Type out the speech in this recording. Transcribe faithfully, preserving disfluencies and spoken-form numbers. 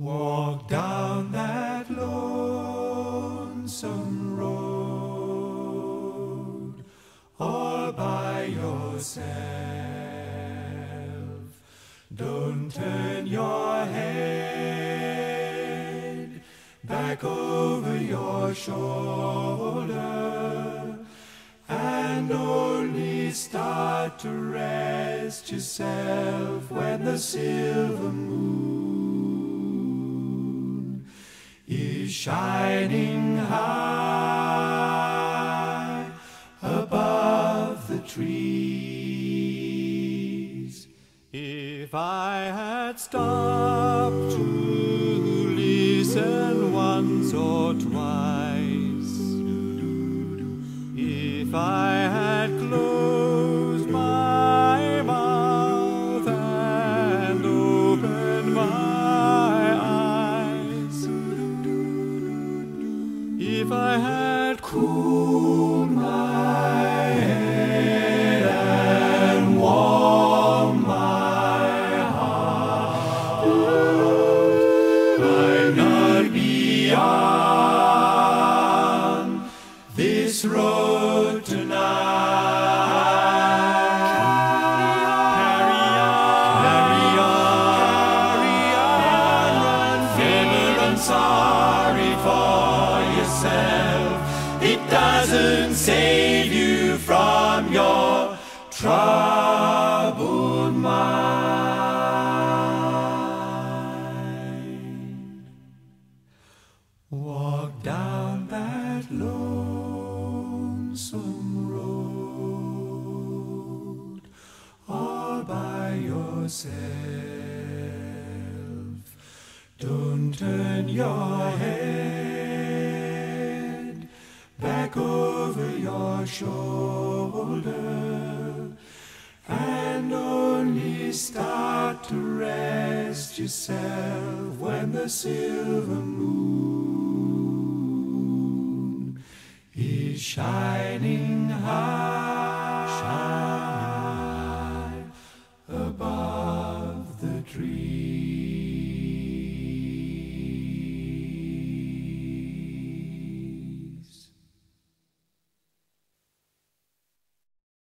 Walk down that lonesome road all by yourself. Don't turn your head back over your shoulder, and only start to rest yourself when the silver moon is shining high above the trees. If I had stopped to listen once or twice, if I had closed my mouth and opened my if I had cooled my head and warmed my heart, I'd not be on this road tonight. Carry on, carry on, carry on, carry on, never run sorry for yourself. It doesn't save you from your troubled mind. Walk down that lonesome road all by yourself. Don't turn your head back over your shoulder, and only start to rest yourself when the silver moon is shining high.